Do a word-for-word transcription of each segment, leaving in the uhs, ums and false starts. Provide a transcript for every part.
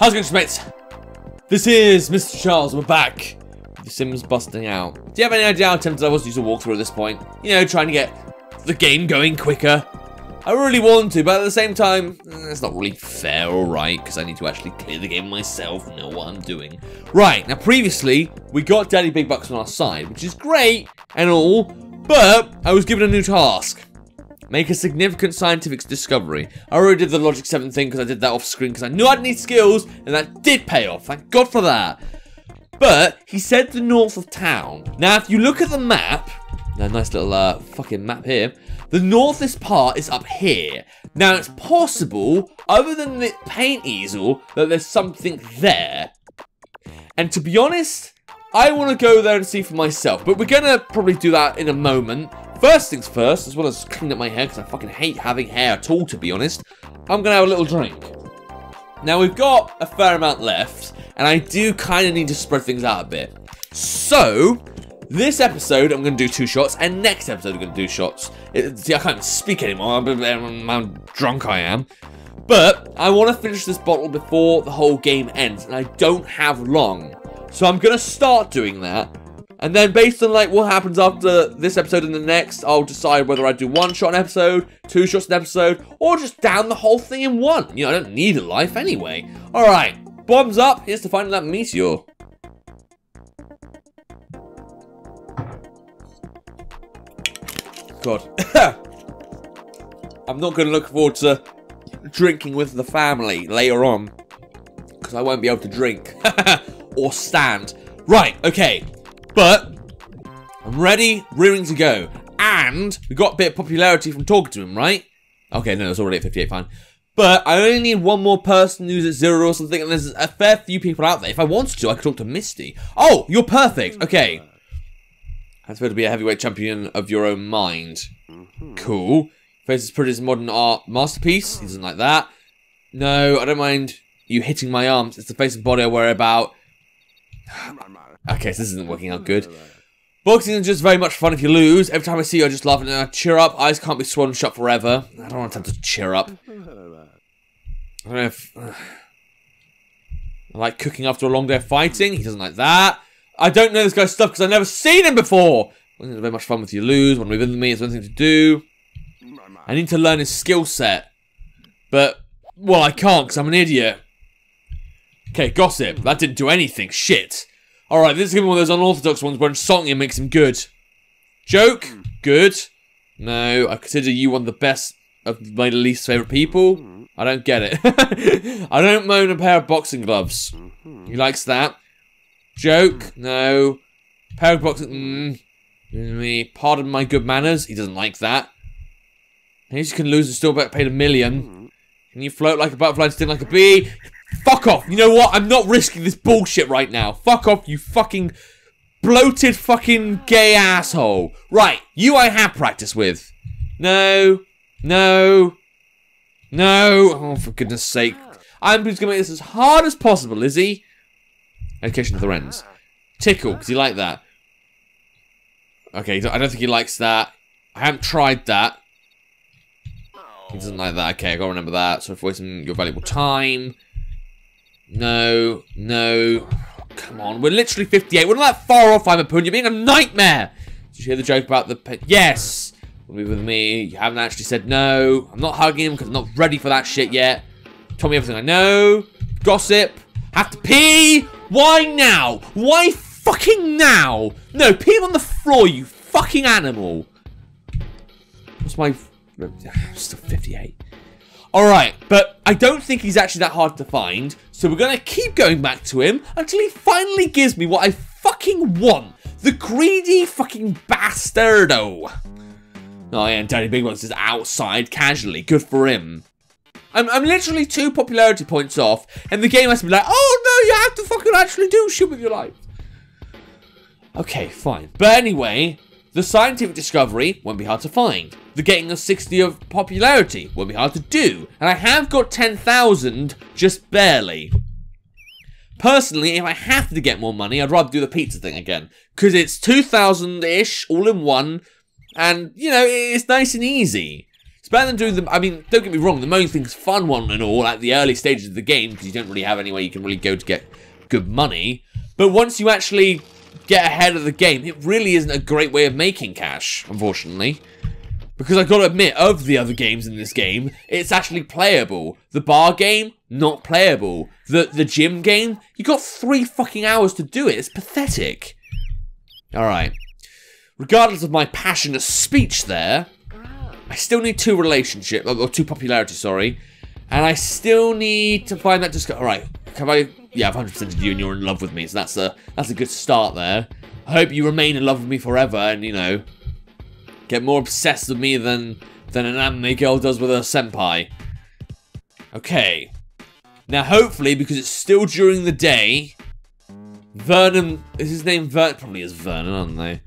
How's it going, mates? This is Mister Charles, we're back. The Sims Bustin' Out. Do you have any idea how tempted I was to use a walkthrough at this point? You know, trying to get the game going quicker. I really want to, but at the same time, it's not really fair or right, because I need to actually clear the game myself and know what I'm doing. Right, now previously, we got Daddy Big Bucks on our side, which is great and all, but I was given a new task. Make a significant scientific discovery. I already did the Logic seven thing because I did that off screen because I knew I'd need skills, and that did pay off. Thank God for that. But he said the north of town. Now, if you look at the map, a nice little uh, fucking map here, the northest part is up here. Now, it's possible, other than the paint easel, that there's something there. And to be honest, I want to go there and see for myself. But we're going to probably do that in a moment. First things first, as well as cleaning up my hair, because I fucking hate having hair at all, to be honest. I'm going to have a little drink. Now, we've got a fair amount left, and I do kind of need to spread things out a bit. So, this episode, I'm going to do two shots, and next episode, I'm going to do shots. It, see, I can't even speak anymore. I'm how drunk I am. But I want to finish this bottle before the whole game ends, and I don't have long. So I'm going to start doing that. And then based on like what happens after this episode and the next, I'll decide whether I do one shot an episode, two shots an episode, or just down the whole thing in one. You know, I don't need a life anyway. Alright, bombs up, here's to finding that meteor. God. I'm not going to look forward to drinking with the family later on, because I won't be able to drink. Or stand. Right, okay. But I'm ready, rearing to go. And we got a bit of popularity from talking to him, right? Okay, no, it's already at fifty-eight, fine. But I only need one more person who's at zero or something, and there's a fair few people out there. If I wanted to, I could talk to Misty. Oh, you're perfect. Okay. That's supposed to be a heavyweight champion of your own mind. Cool. Faces prettiest modern art masterpiece. He doesn't like that. No, I don't mind you hitting my arms. It's the face and body I worry about. Okay, so this isn't working out good. Boxing is just very much fun if you lose. Every time I see you, I just laugh and I cheer up. Eyes can't be swollen shut forever. I don't want to have to cheer up. I don't know if... Uh, I like cooking after a long day of fighting. He doesn't like that. I don't know this guy's stuff because I've never seen him before. Wasn't it very much fun if you lose? Want to be with me? It's one thing to do. I need to learn his skill set. But, well, I can't because I'm an idiot. Okay, gossip. That didn't do anything. Shit. Alright, this is going to be one of those unorthodox ones where insulting him makes him good. Joke? Good. No, I consider you one of the best of my least favourite people. I don't get it. I don't moan a pair of boxing gloves. He likes that. Joke? No. Pair of boxing... Mm. Pardon my good manners? He doesn't like that. At least you can lose and still get paid a million. Can you float like a butterfly and sting like a bee? Fuck off. You know what? I'm not risking this bullshit right now. Fuck off, you fucking bloated fucking gay asshole. Right, you I have practice with. No. No. No. Oh, for goodness sake. I'm just going to make this as hard as possible, Lizzie. Education to the Wrens. Tickle, because you like that. Okay, I don't think he likes that. I haven't tried that. He doesn't like that. Okay, I got to remember that. So if wasting your valuable time... No, no. Come on, we're literally fifty-eight. We're not that far off, I'm a pun. You're being a nightmare. Did you hear the joke about the pe Yes. Be with me. You haven't actually said no. I'm not hugging him because I'm not ready for that shit yet. Told me everything I know. Gossip. Have to pee. Why now? Why fucking now? No, pee on the floor, you fucking animal. What's my... I'm still fifty-eight. Alright, but I don't think he's actually that hard to find, so we're going to keep going back to him until he finally gives me what I fucking want. The greedy fucking bastardo. Oh yeah, and Daddy Bigwans is outside casually. Good for him. I'm, I'm literally two popularity points off, and the game has to be like, oh no, you have to fucking actually do shit with your life. Okay, fine. But anyway... The scientific discovery won't be hard to find. The getting of sixty of popularity won't be hard to do. And I have got ten thousand, just barely. Personally, if I have to get more money, I'd rather do the pizza thing again. Because it's two thousand-ish, all in one. And, you know, it's nice and easy. It's better than doing them. I mean, don't get me wrong, the mowing thing's fun one and all at the early stages of the game because you don't really have anywhere you can really go to get good money. But once you actually get ahead of the game, it really isn't a great way of making cash, unfortunately. Because I've got to admit, of the other games in this game, it's actually playable. The bar game, not playable. The the gym game, you got three fucking hours to do it. It's pathetic. Alright. Regardless of my passionate speech there, I still need two relationships, or two popularity, sorry. And I still need to find that just... Alright, have I... Yeah, I've one hundred percented you and you're in love with me, so that's a, that's a good start there. I hope you remain in love with me forever and, you know... Get more obsessed with me than than an anime girl does with her senpai. Okay. Now, hopefully, because it's still during the day, Vernon... Is his name Vernon? Probably is Vernon, aren't they?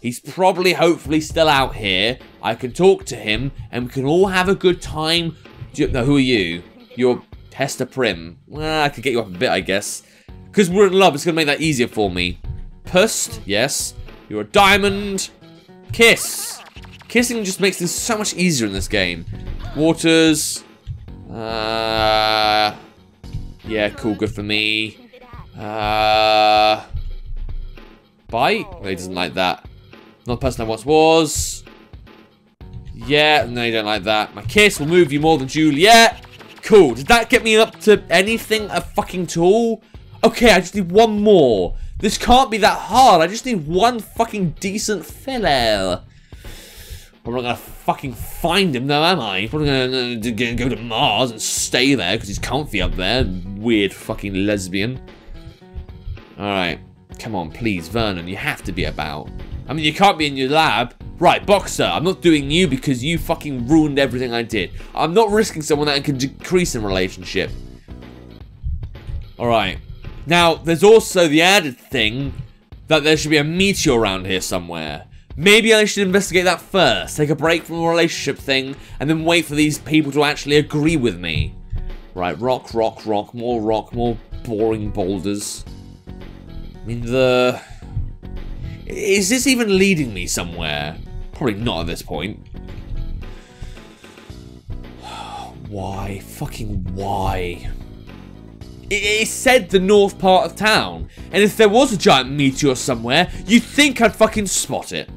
He's probably, hopefully, still out here. I can talk to him, and we can all have a good time. Do you, no, who are you? You're Hester Prim. Well, I could get you up a bit, I guess. Because we're in love, it's going to make that easier for me. Pust, yes. You're a diamond. Kiss. Kissing just makes this so much easier in this game. Waters. Uh, yeah, cool, good for me. Uh, bite? No, he doesn't like that. Not the person I once was. Yeah, no, you don't like that. My kiss will move you more than Juliet. Cool, did that get me up to anything a fucking tool? Okay, I just need one more. This can't be that hard. I just need one fucking decent filler. I'm not gonna fucking find him though, am I? He's probably gonna, gonna go to Mars and stay there because he's comfy up there. Weird fucking lesbian. Alright. Come on, please, Vernon. You have to be about. I mean, you can't be in your lab. Right, Boxer, I'm not doing you because you fucking ruined everything I did. I'm not risking someone that I can decrease in relationship. Alright. Now, there's also the added thing that there should be a meteor around here somewhere. Maybe I should investigate that first, take a break from the relationship thing, and then wait for these people to actually agree with me. Right, rock, rock, rock, more rock, more boring boulders. I mean, the... Is this even leading me somewhere? Probably not at this point. Why? Fucking why? It said the north part of town, and if there was a giant meteor somewhere, you'd think I'd fucking spot it.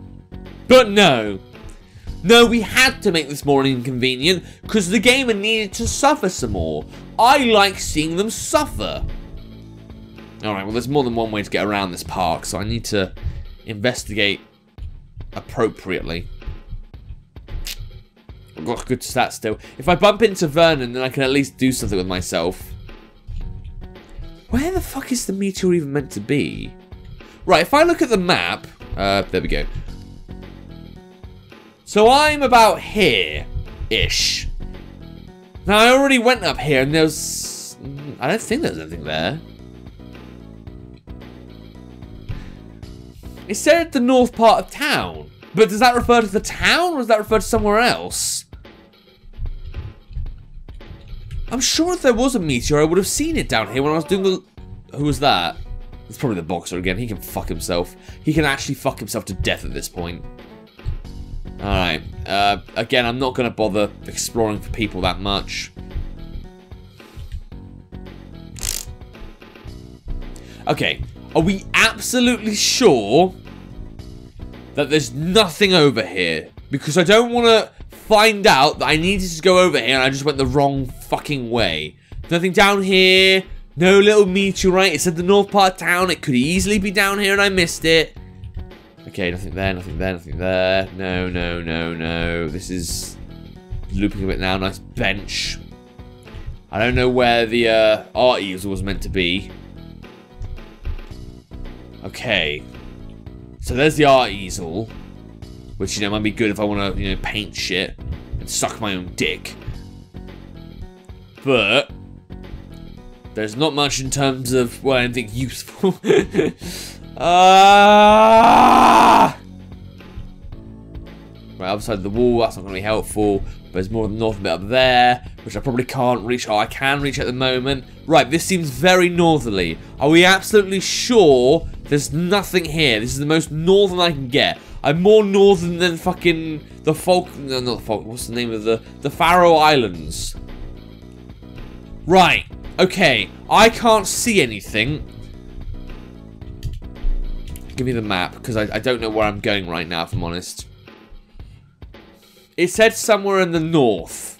But no. No, we had to make this more inconvenient because the gamer needed to suffer some more. I like seeing them suffer. Alright, well there's more than one way to get around this park, so I need to investigate appropriately. I've got a good stat still. If I bump into Vernon, then I can at least do something with myself. Where the fuck is the meteor even meant to be? Right, if I look at the map... Uh, there we go. So I'm about here-ish. Now, I already went up here and there's... I don't think there's anything there. It said the north part of town. But does that refer to the town or does that refer to somewhere else? I'm sure if there was a meteor, I would have seen it down here when I was doing the... Who was that? It's probably the boxer again. He can fuck himself. He can actually fuck himself to death at this point. Alright. Uh, again, I'm not going to bother exploring for people that much. Okay. Are we absolutely sure that there's nothing over here? Because I don't want to... find out that I needed to go over here and I just went the wrong fucking way. Nothing down here. No little meteorite. It said the north part of town. It could easily be down here and I missed it. Okay, nothing there, nothing there, nothing there. No, no, no, no. This is looping a bit now. Nice bench. I don't know where the uh, art easel was meant to be. Okay. So there's the art easel. Which, you know, might be good if I want to, you know, paint shit and suck my own dick. But there's not much in terms of, well, anything useful. uh... Right, outside the wall, that's not going to be helpful. But there's more than the north bit up there, which I probably can't reach. Oh, I can reach at the moment. Right, this seems very northerly. Are we absolutely sure there's nothing here? This is the most northern I can get. I'm more northern than fucking the Falk... No, not the Falk. What's the name of the... The Faroe Islands. Right. Okay. I can't see anything. Give me the map, because I, I don't know where I'm going right now, if I'm honest. It said somewhere in the north.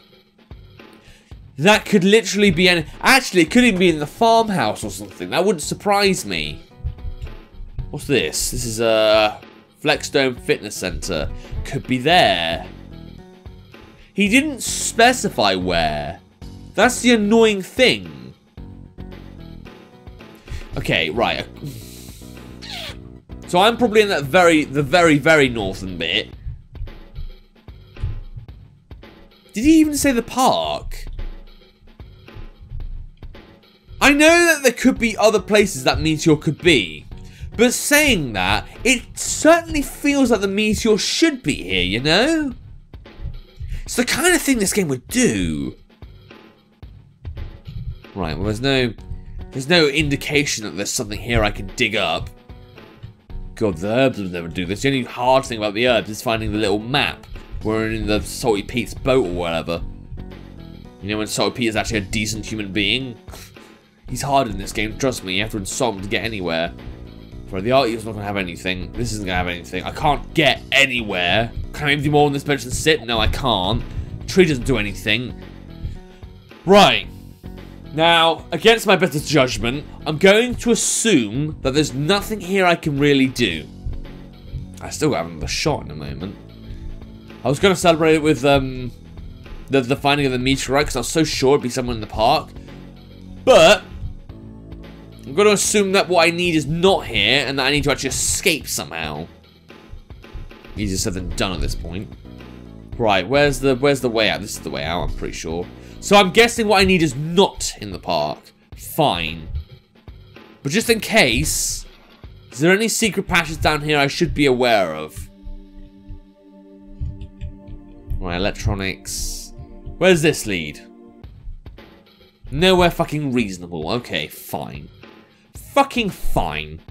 That could literally be any... Actually, it could even be in the farmhouse or something. That wouldn't surprise me. What's this? This is a... Uh, Flexstone Fitness Centre. Could be there. He didn't specify where. That's the annoying thing. Okay, right. So I'm probably in that very, the very, very northern bit. Did he even say the park? I know that there could be other places that Meteor could be. But saying that, it certainly feels like the meteor should be here, you know? It's the kind of thing this game would do. Right, well there's no... There's no indication that there's something here I can dig up. God, the herbs would never do this. The only hard thing about the herbs is finding the little map. We're in the Salty Pete's boat or whatever. You know when Salty Pete is actually a decent human being? He's hard in this game, trust me. You have to insult him to get anywhere. Right, the art user's not going to have anything. This isn't going to have anything. I can't get anywhere. Can I do more on this bench and sit? No, I can't. Tree doesn't do anything. Right. Now, against my better judgment, I'm going to assume that there's nothing here I can really do. I still got another shot in a moment. I was going to celebrate it with um, the, the finding of the meteorite because I was so sure it'd be somewhere in the park. But... I'm going to assume that what I need is not here, and that I need to actually escape somehow. Easier said than done at this point. Right, where's the where's the way out? This is the way out, I'm pretty sure. So I'm guessing what I need is not in the park. Fine. But just in case, is there any secret passages down here I should be aware of? Right, electronics. Where does this lead? Nowhere fucking reasonable. Okay, fine. Fucking fine.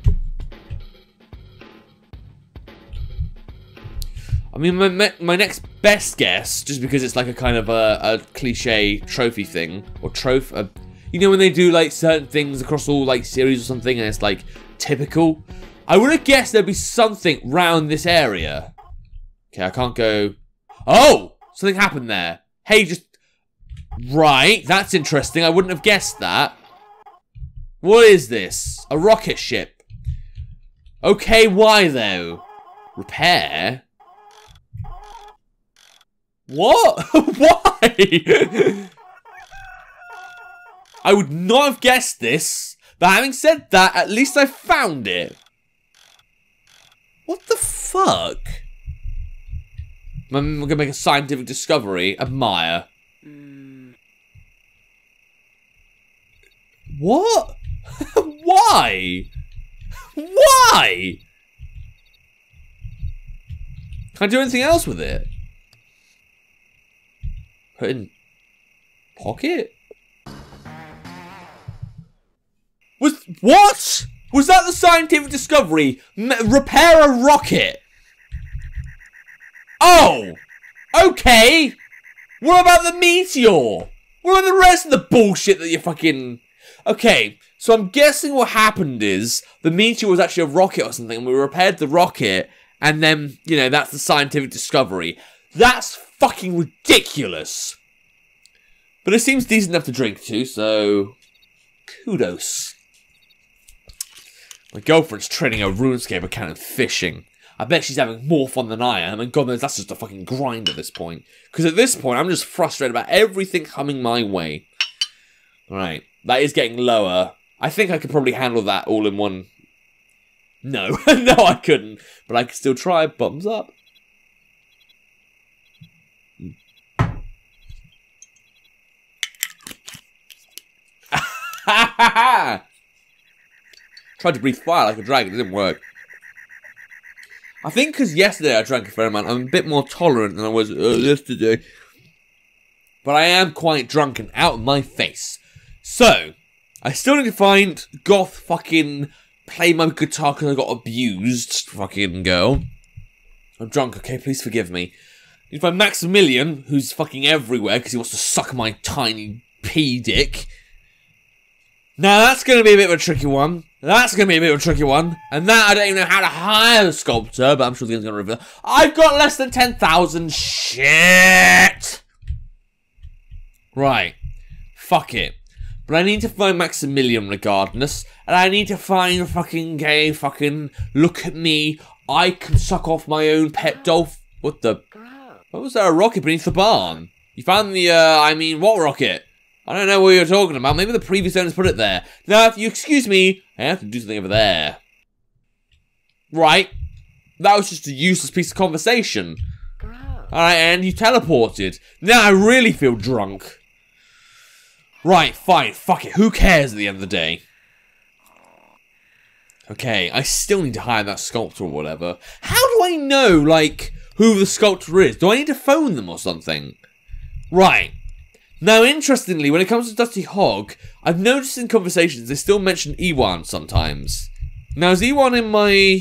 I mean, my, my next best guess, just because it's like a kind of a, a cliche trophy thing, or trophy, uh, you know when they do like certain things across all like series or something, and it's like typical? I would have guessed there'd be something round this area. Okay, I can't go... Oh! Something happened there. Hey, just... Right, that's interesting. I wouldn't have guessed that. What is this? A rocket ship. Okay, why though? Repair? What? Why? I would not have guessed this, but having said that, at least I found it. What the fuck? I'm gonna make a scientific discovery. Admire. What? Why? Why? Can I do anything else with it? Put in pocket? Was what? Was that the scientific discovery? M repair a rocket? Oh! Okay! What about the meteor? What about the rest of the bullshit that you fucking... Okay, so I'm guessing what happened is the meteor was actually a rocket or something, and we repaired the rocket, and then, you know, that's the scientific discovery. That's fucking ridiculous. But it seems decent enough to drink to, so... Kudos. My girlfriend's training her RuneScape account in fishing. I bet she's having more fun than I am, and God knows that's just a fucking grind at this point. Because at this point, I'm just frustrated about everything coming my way. Alright. That is getting lower. I think I could probably handle that all in one. No. No, I couldn't. But I could still try. Bottoms up. Tried to breathe fire like a dragon. It didn't work. I think because yesterday I drank a fair amount, I'm a bit more tolerant than I was uh, yesterday. But I am quite drunk and out of my face. So, I still need to find goth fucking play my guitar because I got abused fucking girl. I'm drunk, okay? Please forgive me. It's by Maximilian, who's fucking everywhere because he wants to suck my tiny pea dick. Now that's going to be a bit of a tricky one. That's going to be a bit of a tricky one. And that, I don't even know how to hire a sculptor, but I'm sure the game's going to reveal. I've got less than ten thousand. Shit! Right. Fuck it. But I need to find Maximilian regardless. And I need to find a fucking gay fucking... Look at me. I can suck off my own pet dolphin. What the... What was there, a rocket beneath the barn? You found the, uh, I mean, what rocket? I don't know what you're talking about. Maybe the previous owners put it there. Now, if you excuse me, I have to do something over there. Right. That was just a useless piece of conversation. Alright, and you teleported. Now I really feel drunk. Right, fine, fuck it. Who cares at the end of the day? Okay, I still need to hire that sculptor or whatever. How do I know, like... who the sculptor is? Do I need to phone them or something? Right. Now, interestingly, when it comes to Dusty Hog, I've noticed in conversations they still mention Ewan sometimes. Now, is Ewan in my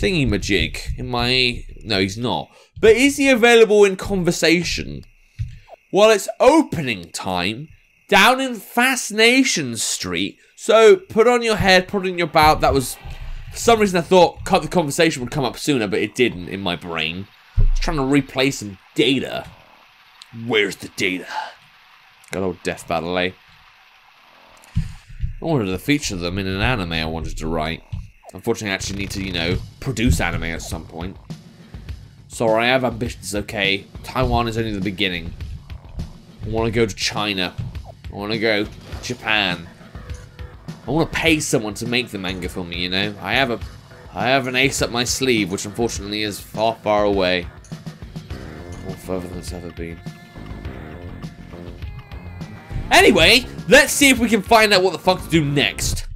thingy-majig? In my... No, he's not. But is he available in conversation? Well, it's opening time down in Fascination Street. So, put on your head, put on your bow. That was... For some reason I thought the conversation would come up sooner, but it didn't in my brain. I was trying to replay some data. Where's the data? Good old Death Battle, eh? I wanted to feature them in an anime I wanted to write. Unfortunately, I actually need to, you know, produce anime at some point. Sorry, I have ambitions, okay? Taiwan is only the beginning. I want to go to China. I want to go to Japan. I want to pay someone to make the manga for me, you know? I have a, I have an ace up my sleeve, which unfortunately is far, far away. Or further than it's ever been. Anyway, let's see if we can find out what the fuck to do next.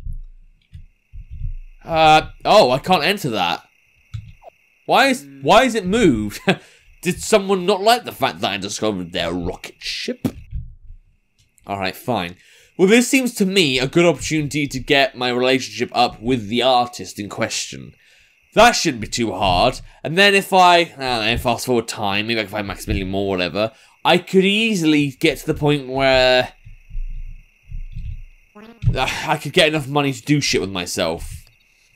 Uh, oh, I can't enter that. Why is, why is it moved? Did someone not like the fact that I discovered their rocket ship? Alright, fine. Well, this seems to me a good opportunity to get my relationship up with the artist in question. That shouldn't be too hard. And then if I, I don't know, fast forward time, maybe I can find Maximilian Moore or whatever, I could easily get to the point where I could get enough money to do shit with myself.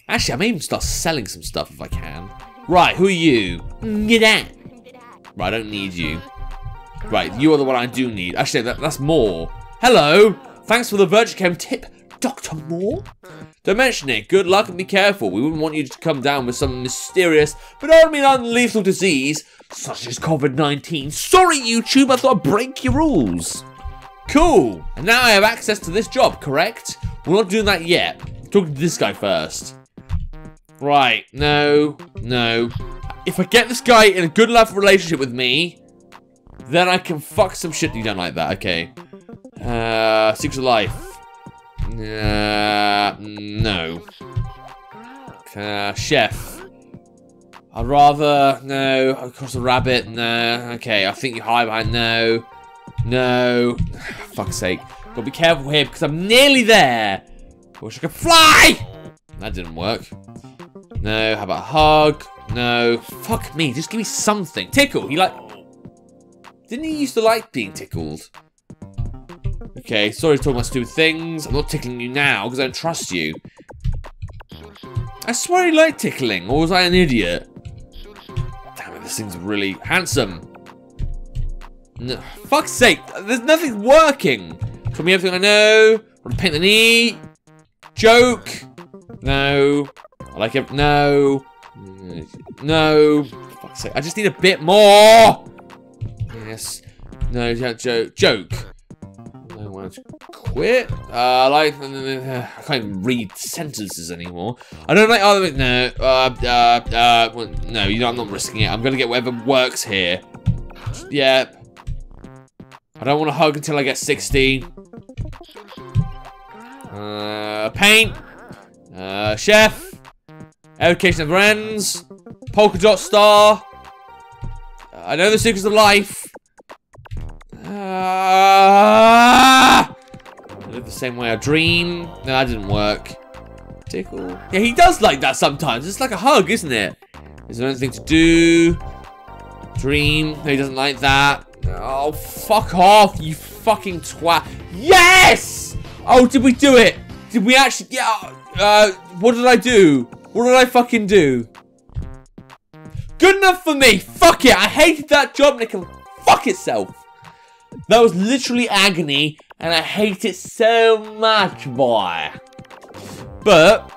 Actually, I may even start selling some stuff if I can. Right, who are you? Get out. Right, I don't need you. Right, you are the one I do need. Actually, that, that's Moore. Hello. Thanks for the Virgicam tip, Doctor Moore. Don't mention it. Good luck and be careful. We wouldn't want you to come down with some mysterious, but only unlethal disease, such as COVID nineteen. Sorry, YouTube, I thought I'd break your rules. Cool. And now I have access to this job, correct? We're not doing that yet. Talk to this guy first. Right. No. No. If I get this guy in a good love relationship with me, then I can fuck some shit you don't like that. Okay. Uh, Secret of Life. Uh, no. Uh, chef. I'd rather, no. Across the rabbit, no. Okay, I think you hide behind, no. No. Fuck's sake. Gotta be careful here because I'm nearly there. Wish I could fly! That didn't work. No, how about a hug? No. Fuck me, just give me something. Tickle, he like... Didn't he used to like being tickled? Okay, sorry to talk about stupid things. I'm not tickling you now because I don't trust you. I swear I like tickling, or was I an idiot? Damn it, this thing's really handsome. No, fuck's sake, there's nothing working. Tell me everything I know. Want to paint the knee? Joke? No. I like it. No. No. Fuck's sake, I just need a bit more. Yes. No. Yeah, joke. Joke. Quit. Uh, like, uh, I can't even read sentences anymore. I don't like other. No. Uh, uh, uh, well, no, you know, I'm not risking it. I'm gonna get whatever works here. Yeah. I don't want to hug until I get sixty. Uh, paint. Uh, chef. Education of friends. Polka dot star. I know the secrets of life. Uh, I live the same way I dream. No, that didn't work. Tickle. Yeah, he does like that sometimes. It's like a hug, isn't it? Is there anything to do? Dream. No, he doesn't like that. Oh, fuck off, you fucking twat. Yes! Oh, did we do it? Did we actually... Yeah. Uh, what did I do? What did I fucking do? Good enough for me. Fuck it. I hated that job and it can fuck itself. That was literally agony and I hate it so much, boy. But...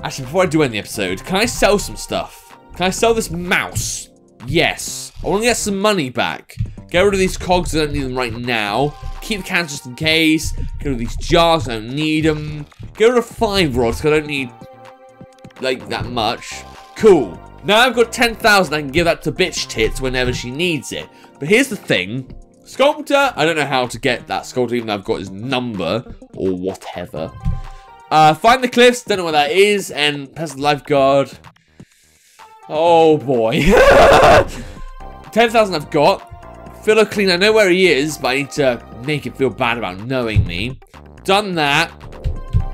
Actually, before I do end the episode, can I sell some stuff? Can I sell this mouse? Yes. I want to get some money back. Get rid of these cogs. I don't need them right now. Keep cans just in case. Get rid of these jars. I don't need them. Get rid of five rods because I don't need, like, that much. Cool. Now I've got ten thousand. I can give that to bitch tits whenever she needs it. But here's the thing. Sculptor. I don't know how to get that sculptor even though I've got his number or whatever. Uh, find the cliffs, don't know what that is, and pass the lifeguard. Oh boy. ten thousand I've got. Phil O'Clean, I know where he is, but I need to make him feel bad about knowing me. Done that.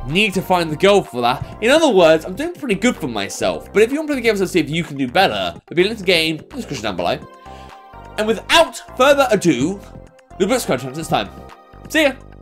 Need to find the gold for that. In other words, I'm doing pretty good for myself. But if you want to play the game and see if you can do better, it'll be a little game, description down below. And without further ado, the book's crunch time. See ya!